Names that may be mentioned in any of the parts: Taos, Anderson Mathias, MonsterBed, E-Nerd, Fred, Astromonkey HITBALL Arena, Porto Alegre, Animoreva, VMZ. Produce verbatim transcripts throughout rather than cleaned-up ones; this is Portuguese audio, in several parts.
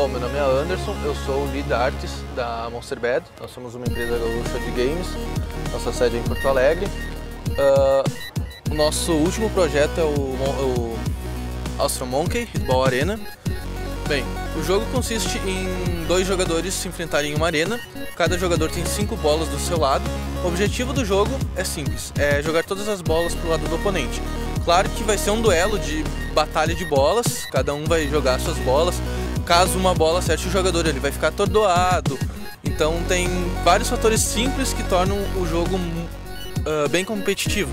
Bom, meu nome é Anderson, eu sou o lead artist da MonsterBed. Nós somos uma empresa gaúcha de games, nossa sede é em Porto Alegre. Uh, o nosso último projeto é o, o Astromonkey HITBALL Arena. Bem, o jogo consiste em dois jogadores se enfrentarem em uma arena. Cada jogador tem cinco bolas do seu lado. O objetivo do jogo é simples, é jogar todas as bolas para o lado do oponente. Claro que vai ser um duelo de batalha de bolas, cada um vai jogar suas bolas. Caso uma bola acerte o jogador, ele vai ficar atordoado. Então tem vários fatores simples que tornam o jogo uh, bem competitivo.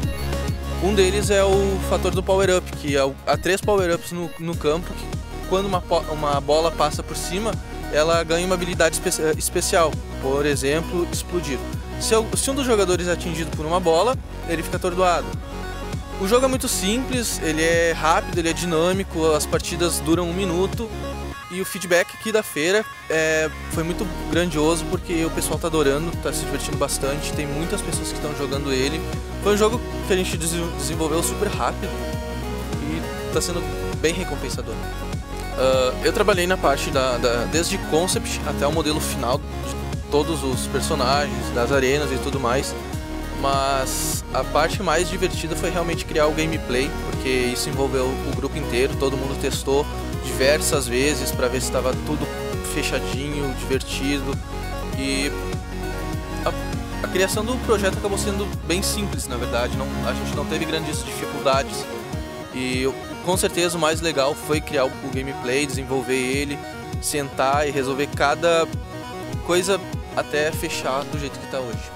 Um deles é o fator do power-up, que há três power-ups no, no campo, que quando uma, uma bola passa por cima, ela ganha uma habilidade espe especial, por exemplo, explodir. Se, eu, se um dos jogadores é atingido por uma bola, ele fica atordoado. O jogo é muito simples, ele é rápido, ele é dinâmico, as partidas duram um minuto. E o feedback aqui da feira é, foi muito grandioso, porque o pessoal está adorando, está se divertindo bastante, tem muitas pessoas que estão jogando ele. Foi um jogo que a gente desenvolveu super rápido e está sendo bem recompensador. Uh, eu trabalhei na parte da, da, desde concept até o modelo final de todos os personagens, das arenas e tudo mais, mas a parte mais divertida foi realmente criar o gameplay, porque isso envolveu o grupo inteiro, todo mundo testou diversas vezes para ver se estava tudo fechadinho, divertido, e a, a criação do projeto acabou sendo bem simples, na verdade. Não, a gente não teve grandes dificuldades e eu, com certeza o mais legal foi criar o, o gameplay, desenvolver ele, sentar e resolver cada coisa até fechar do jeito que está hoje.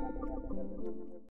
Thank you.